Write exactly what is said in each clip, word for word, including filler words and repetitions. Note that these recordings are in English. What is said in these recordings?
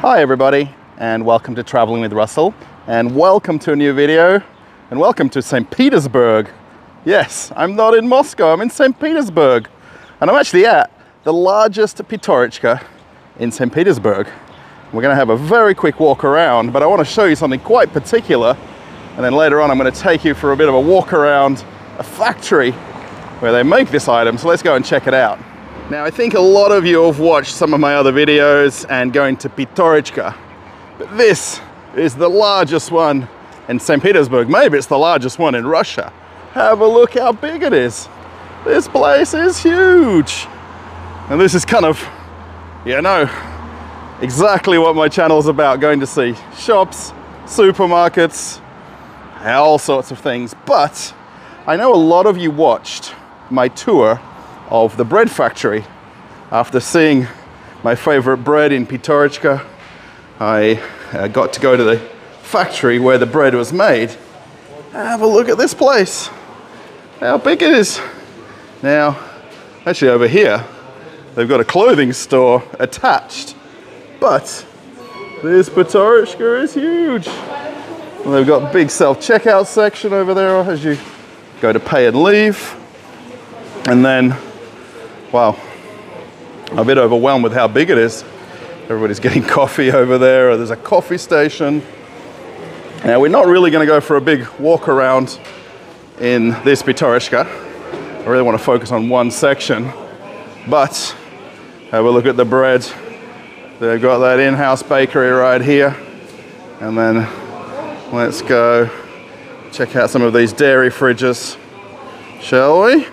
Hi everybody, and welcome to Traveling with Russell, and welcome to a new video, and welcome to Saint Petersburg. Yes, I'm not in Moscow, I'm in Saint Petersburg, and I'm actually at the largest Pyaterochka in Saint Petersburg. We're going to have a very quick walk around, but I want to show you something quite particular, and then later on I'm going to take you for a bit of a walk around a factory where they make this item, so let's go and check it out. Now, I think a lot of you have watched some of my other videos and going to Pyaterochka, but this is the largest one in Saint Petersburg. Maybe it's the largest one in Russia. Have a look how big it is. This place is huge. And this is kind of, you know, exactly what my channel's about, going to see shops, supermarkets, all sorts of things. But I know a lot of you watched my tour of the bread factory. After seeing my favorite bread in Pyaterochka, I uh, got to go to the factory where the bread was made. Have a look at this place, how big it is. Now, actually over here, they've got a clothing store attached, but this Pyaterochka is huge. And they've got big self-checkout section over there as you go to pay and leave. And then, wow, I'm a bit overwhelmed with how big it is. Everybody's getting coffee over there, or there's a coffee station. Now, we're not really going to go for a big walk around in this Pyaterochka. I really want to focus on one section, but have a look at the bread. They've got that in-house bakery right here. And then let's go check out some of these dairy fridges, shall we?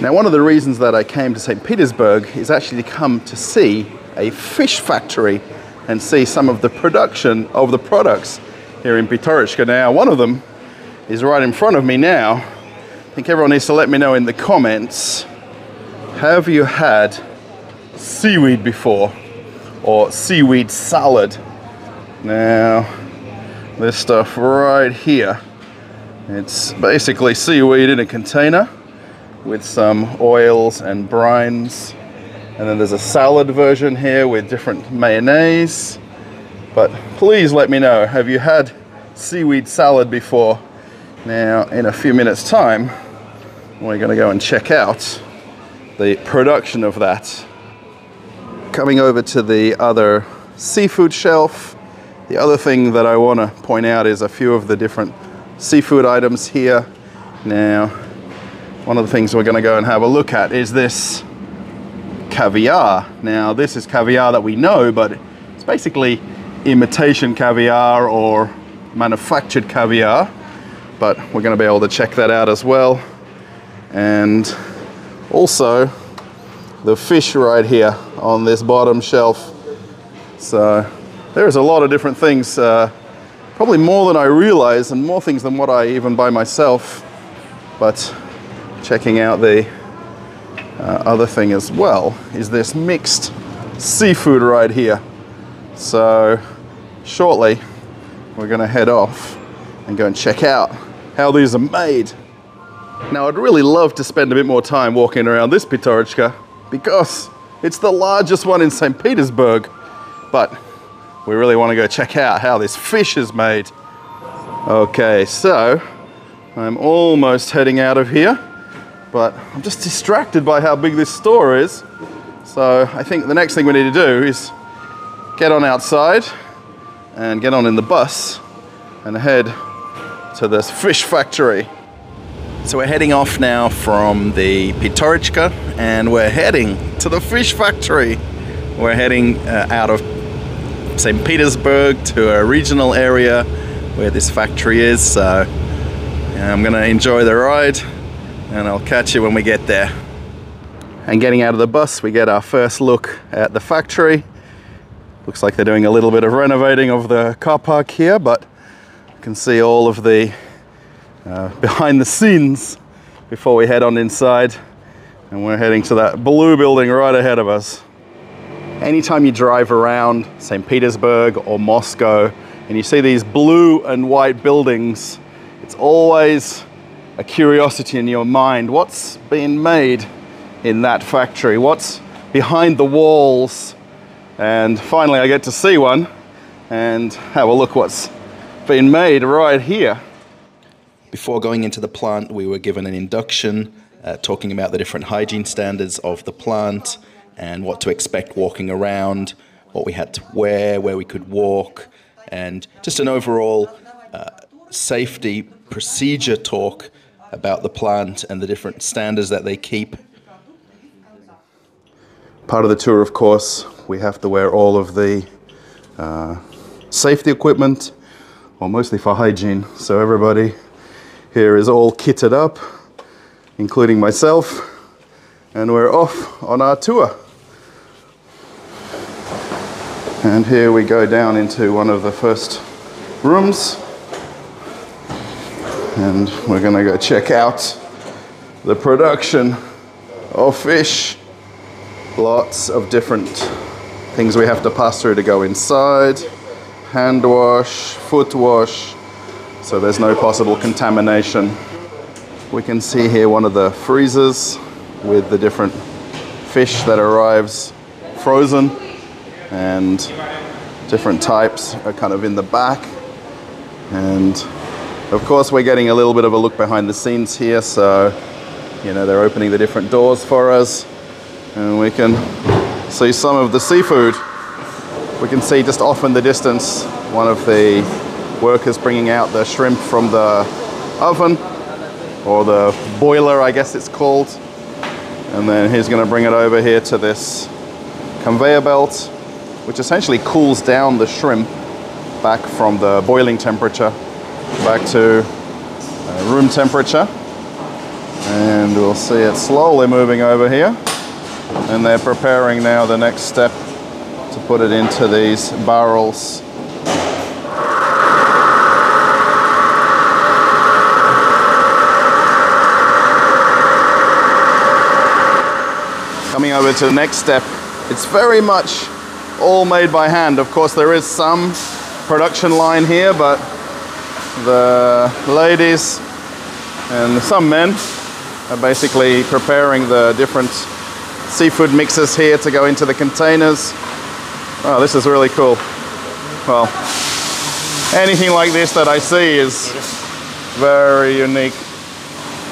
Now, one of the reasons that I came to Saint Petersburg is actually to come to see a fish factory and see some of the production of the products here in Pyaterochka. Now, one of them is right in front of me now. I think everyone needs to let me know in the comments, have you had seaweed before, or seaweed salad? Now, this stuff right here, it's basically seaweed in a container with some oils and brines, and then there's a salad version here with different mayonnaise. But please let me know, have you had seaweed salad before? Now, in a few minutes time, we're going to go and check out the production of that. Coming over to the other seafood shelf, the other thing that I want to point out is a few of the different seafood items here. Now, one of the things we're going to go and have a look at is this caviar. Now, this is caviar that we know, but it's basically imitation caviar or manufactured caviar. But we're going to be able to check that out as well. And also the fish right here on this bottom shelf. So there's a lot of different things, uh, probably more than I realize, and more things than what I even buy myself. But checking out the uh, other thing as well is this mixed seafood right here. So shortly we're going to head off and go and check out how these are made. Now, I'd really love to spend a bit more time walking around this Pyaterochka because it's the largest one in Saint Petersburg, but we really want to go check out how this fish is made. Okay, so I'm almost heading out of here, but I'm just distracted by how big this store is. So I think the next thing we need to do is get on outside and get on in the bus and head to this fish factory. So we're heading off now from the Pyaterochka and we're heading to the fish factory. We're heading uh, out of Saint Petersburg to a regional area where this factory is. So I'm gonna enjoy the ride, and I'll catch you when we get there. And getting out of the bus, we get our first look at the factory. Looks like they're doing a little bit of renovating of the car park here, but you can see all of the uh, behind the scenes before we head on inside. And we're heading to that blue building right ahead of us. Anytime you drive around Saint Petersburg or Moscow and you see these blue and white buildings, it's always a curiosity in your mind, what's being made in that factory, what's behind the walls. And finally I get to see one and have a look what's been made right here. Before going into the plant, we were given an induction uh, talking about the different hygiene standards of the plant and what to expect walking around, what we had to wear, where we could walk, and just an overall uh, safety procedure talk about the plant and the different standards that they keep. Part of the tour, of course, we have to wear all of the uh, safety equipment, or well, mostly for hygiene, so everybody here is all kitted up, including myself, and we're off on our tour. And here we go down into one of the first rooms, and we're gonna go check out the production of fish. Lots of different things we have to pass through to go inside. Hand wash, foot wash, so there's no possible contamination. We can see here one of the freezers with the different fish that arrives frozen, and different types are kind of in the back. And of course we're getting a little bit of a look behind the scenes here, so you know they're opening the different doors for us and we can see some of the seafood. We can see just off in the distance one of the workers bringing out the shrimp from the oven, or the boiler I guess it's called, and then he's going to bring it over here to this conveyor belt, which essentially cools down the shrimp back from the boiling temperature back to uh, room temperature, and we'll see it slowly moving over here, and they're preparing now the next step to put it into these barrels. Coming over to the next step, it's very much all made by hand. Of course there is some production line here, but the ladies and some men are basically preparing the different seafood mixes here to go into the containers. Oh, this is really cool. Well, anything like this that I see is very unique.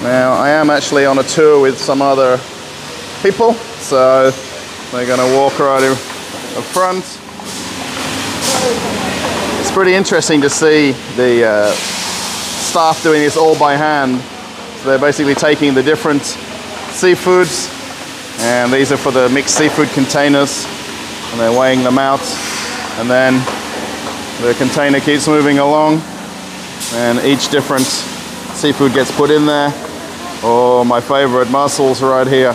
Now I am actually on a tour with some other people, so they're gonna walk right in front. It's pretty interesting to see the uh, staff doing this all by hand. So they're basically taking the different seafoods, and these are for the mixed seafood containers, and they're weighing them out, and then the container keeps moving along and each different seafood gets put in there. Oh, my favorite mussels right here.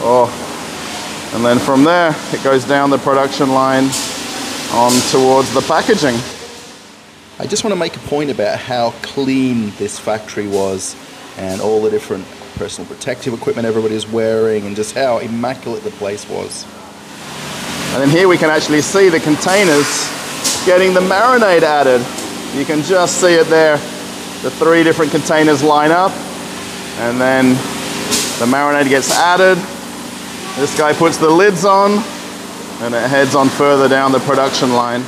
Oh, and then from there it goes down the production line on towards the packaging. I just want to make a point about how clean this factory was, and all the different personal protective equipment everybody's wearing, and just how immaculate the place was. And then here we can actually see the containers getting the marinade added. You can just see it there. The three different containers line up, and then the marinade gets added. This guy puts the lids on, and it heads on further down the production line.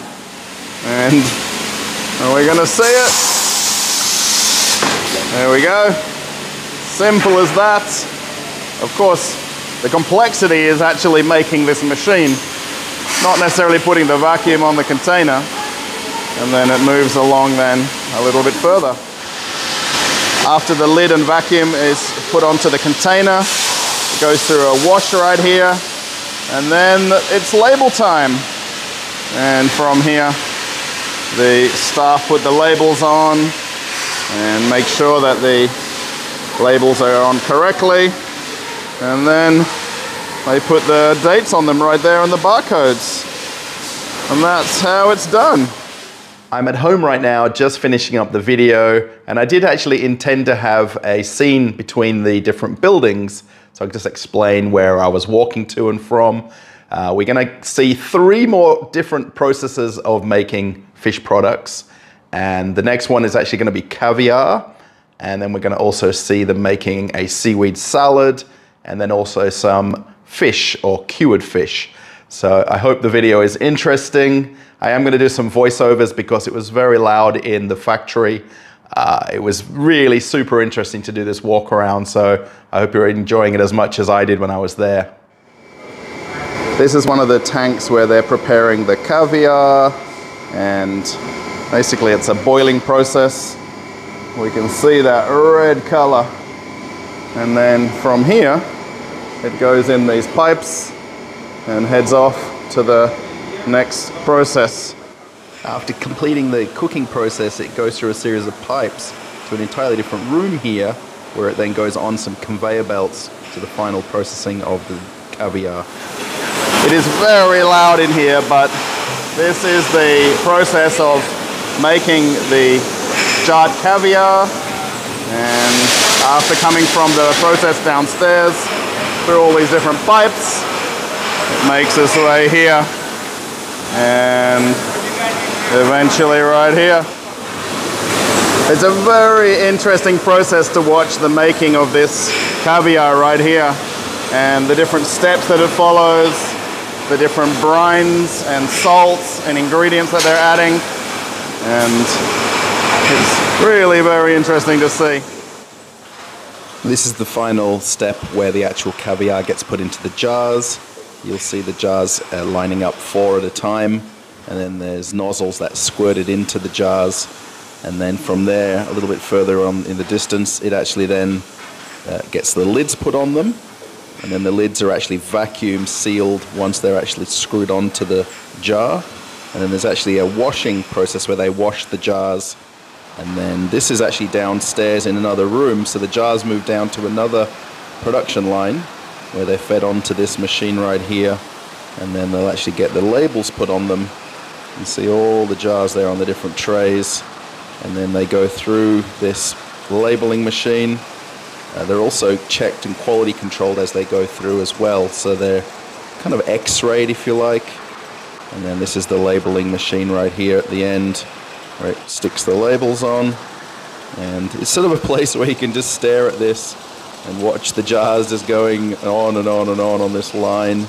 And we're gonna see it. There we go. Simple as that. Of course, the complexity is actually making this machine, not necessarily putting the vacuum on the container. And then it moves along then a little bit further. After the lid and vacuum is put onto the container, goes through a wash right here, and then it's label time. And from here the staff put the labels on and make sure that the labels are on correctly, and then they put the dates on them right there and the barcodes, and that's how it's done. I'm at home right now, just finishing up the video, and I did actually intend to have a scene between the different buildings, so I can just explain where I was walking to and from. Uh, we're gonna see three more different processes of making fish products, and the next one is actually gonna be caviar, and then we're gonna also see them making a seaweed salad, and then also some fish or cured fish. So I hope the video is interesting. I am going to do some voiceovers because it was very loud in the factory. Uh, it was really super interesting to do this walk around, so I hope you're enjoying it as much as I did when I was there. This is one of the tanks where they're preparing the caviar, and basically it's a boiling process. We can see that red color. And then from here, it goes in these pipes and heads off to the next process. After completing the cooking process, it goes through a series of pipes to an entirely different room here, where it then goes on some conveyor belts to the final processing of the caviar. It is very loud in here, but this is the process of making the jarred caviar. And after coming from the process downstairs, through all these different pipes, it makes its way here, and eventually right here. It's a very interesting process to watch the making of this caviar right here, and the different steps that it follows, the different brines and salts and ingredients that they're adding, and it's really very interesting to see. This is the final step where the actual caviar gets put into the jars. You'll see the jars uh, lining up four at a time, and then there's nozzles that squirted into the jars, and then from there a little bit further on in the distance it actually then uh, gets the lids put on them, and then the lids are actually vacuum sealed once they're actually screwed onto the jar. And then there's actually a washing process where they wash the jars, and then this is actually downstairs in another room, so the jars move down to another production line where they're fed onto this machine right here, and then they'll actually get the labels put on them. You see all the jars there on the different trays, and then they go through this labeling machine. Uh, they're also checked and quality controlled as they go through as well, so they're kind of x-rayed if you like. And then this is the labeling machine right here at the end, where it sticks the labels on, and it's sort of a place where you can just stare at this and watch the jars just going on and on and on on this line.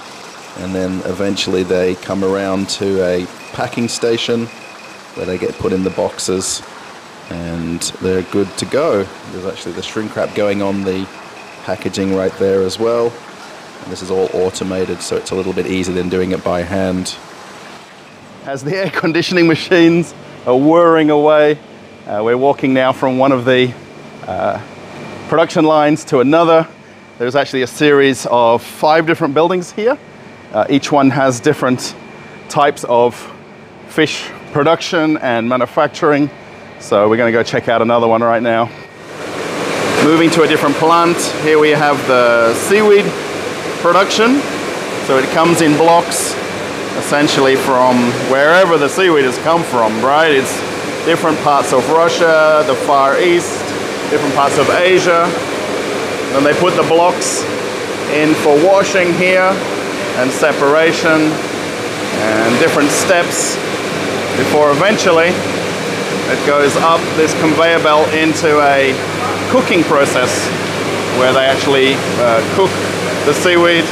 And then eventually they come around to a packing station where they get put in the boxes and they're good to go. There's actually the shrink wrap going on the packaging right there as well. And this is all automated, so it's a little bit easier than doing it by hand. As the air conditioning machines are whirring away, uh, we're walking now from one of the uh, production lines to another. There's actually a series of five different buildings here. Uh, each one has different types of fish production and manufacturing. So we're going to go check out another one right now. Moving to a different plant, here we have the seaweed production. So it comes in blocks, essentially from wherever the seaweed has come from, right? It's different parts of Russia, the Far East, different parts of Asia. Then they put the blocks in for washing here, and separation, and different steps before eventually it goes up this conveyor belt into a cooking process where they actually uh, cook the seaweed.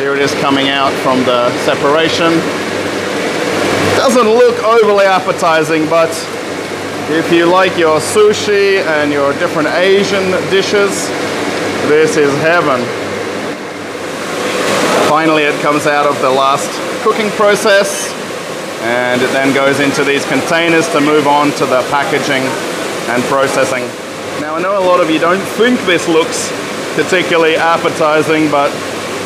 Here it is coming out from the separation. Doesn't look overly appetizing, but if you like your sushi and your different Asian dishes, this is heaven. Finally, it comes out of the last cooking process, and it then goes into these containers to move on to the packaging and processing. Now, I know a lot of you don't think this looks particularly appetizing, but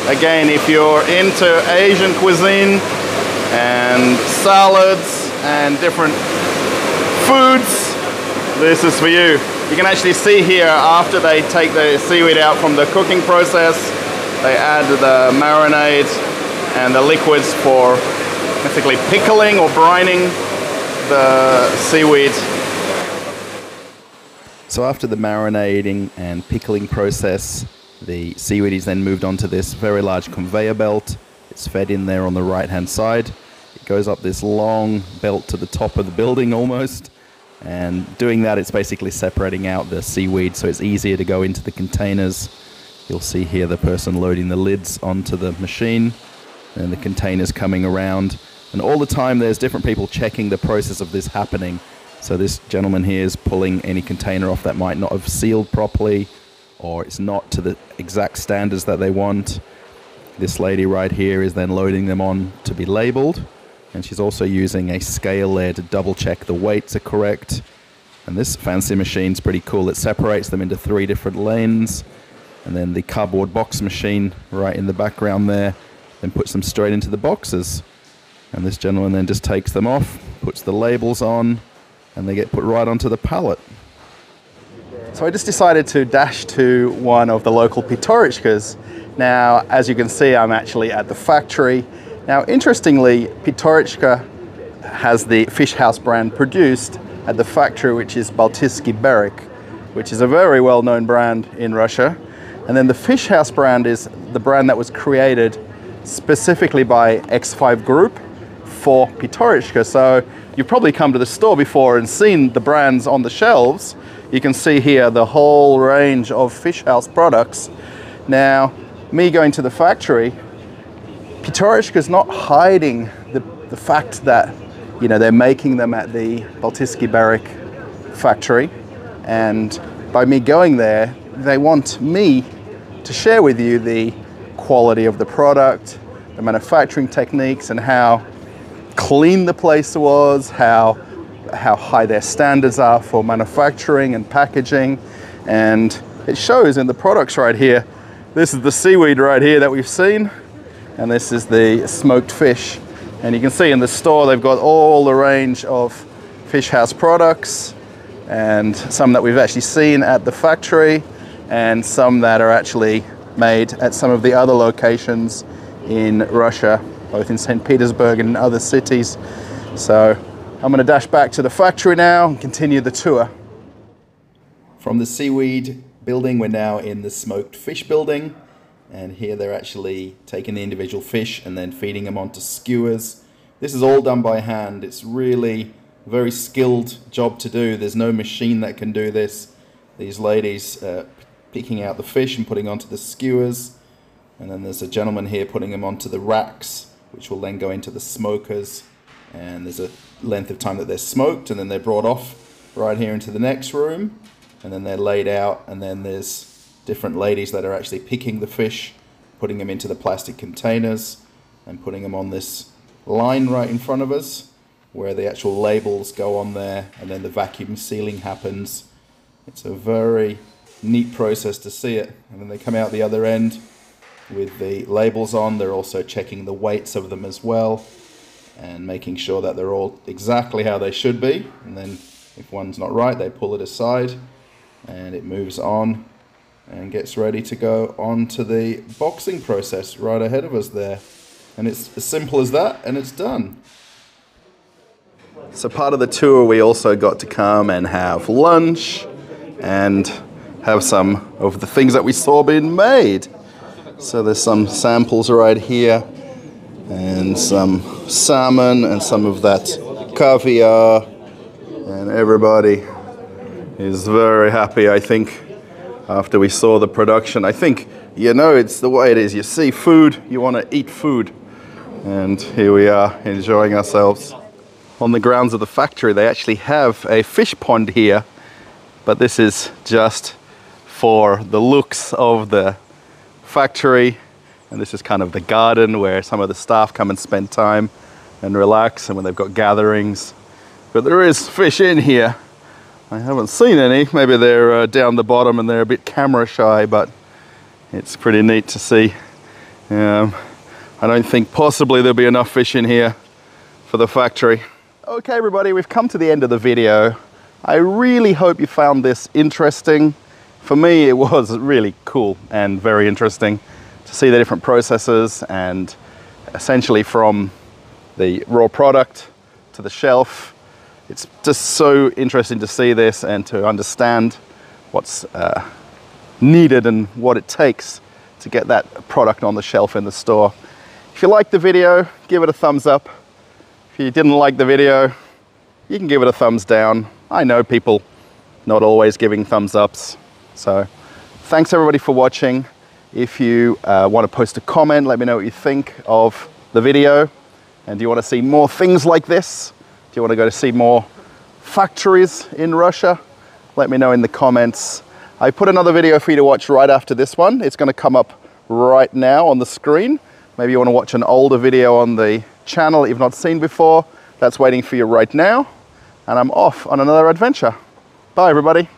again, if you're into Asian cuisine and salads and different foods, this is for you. You can actually see here, after they take the seaweed out from the cooking process, they add the marinade and the liquids for basically pickling or brining the seaweed. So after the marinating and pickling process, the seaweed is then moved onto this very large conveyor belt. It's fed in there on the right hand side. It goes up this long belt to the top of the building almost. And doing that, it's basically separating out the seaweed, so it's easier to go into the containers. You'll see here the person loading the lids onto the machine, and the containers coming around. And all the time there's different people checking the process of this happening. So this gentleman here is pulling any container off that might not have sealed properly, or it's not to the exact standards that they want. This lady right here is then loading them on to be labeled, and she's also using a scale there to double check the weights are correct. And this fancy machine's pretty cool. It separates them into three different lanes, and then the cardboard box machine right in the background there then puts them straight into the boxes. And this gentleman then just takes them off, puts the labels on, and they get put right onto the pallet. So I just decided to dash to one of the local Pyaterochkas. Now, as you can see, I'm actually at the factory. Now, interestingly, Pyaterochka has the Fish House brand produced at the factory, which is Baltiiskiy Bereg, which is a very well-known brand in Russia. And then the Fish House brand is the brand that was created specifically by X five Group for Pyaterochka. So you've probably come to the store before and seen the brands on the shelves. You can see here the whole range of Fish House products. Now, me going to the factory, Pyaterochka is not hiding the, the fact that, you know, they're making them at the Baltiiskiy Bereg factory. And by me going there, they want me to share with you the quality of the product, the manufacturing techniques, and how clean the place was, how how high their standards are for manufacturing and packaging. And it shows in the products right here. This is the seaweed right here that we've seen, and this is the smoked fish. And you can see in the store they've got all the range of Fish House products, and some that we've actually seen at the factory, and some that are actually made at some of the other locations in Russia, both in Saint Petersburg and in other cities. So I'm gonna dash back to the factory now and continue the tour. From the seaweed building, we're now in the smoked fish building. And here they're actually taking the individual fish and then feeding them onto skewers. This is all done by hand. It's really a very skilled job to do. There's no machine that can do this. These ladies uh, picking out the fish and putting onto the skewers. And then there's a gentleman here putting them onto the racks, which will then go into the smokers. And there's a length of time that they're smoked, and then they're brought off right here into the next room. And then they're laid out, and then there's different ladies that are actually picking the fish, putting them into the plastic containers, and putting them on this line right in front of us, where the actual labels go on there, and then the vacuum sealing happens. It's a very neat process to see it. And then they come out the other end with the labels on. They're also checking the weights of them as well, and making sure that they're all exactly how they should be. And then if one's not right, they pull it aside, and it moves on and gets ready to go on to the boxing process right ahead of us there. And it's as simple as that, and it's done. So part of the tour, we also got to come and have lunch and have some of the things that we saw being made. So there's some samples right here, and some salmon, and some of that caviar, and everybody is very happy, I think, after we saw the production. I think, you know, it's the way it is. You see food, you want to eat food, and here we are enjoying ourselves. On the grounds of the factory, they actually have a fish pond here, but this is just for the looks of the factory. And this is kind of the garden where some of the staff come and spend time and relax, and when they've got gatherings. But there is fish in here. I haven't seen any. Maybe they're uh, down the bottom and they're a bit camera shy, but it's pretty neat to see. Um, I don't think possibly there'll be enough fish in here for the factory. Okay, everybody, we've come to the end of the video. I really hope you found this interesting. For me, it was really cool and very interesting to see the different processes, and essentially from the raw product to the shelf. It's just so interesting to see this and to understand what's uh, needed and what it takes to get that product on the shelf in the store. If you liked the video, give it a thumbs up. If you didn't like the video, you can give it a thumbs down. I know people not always giving thumbs ups. So thanks everybody for watching. If you uh, want to post a comment, let me know what you think of the video. And do you want to see more things like this? Do you want to go to see more factories in Russia? Let me know in the comments. I put another video for you to watch right after this one. It's going to come up right now on the screen. Maybe you want to watch an older video on the channel that you've not seen before. That's waiting for you right now. And I'm off on another adventure. Bye, everybody.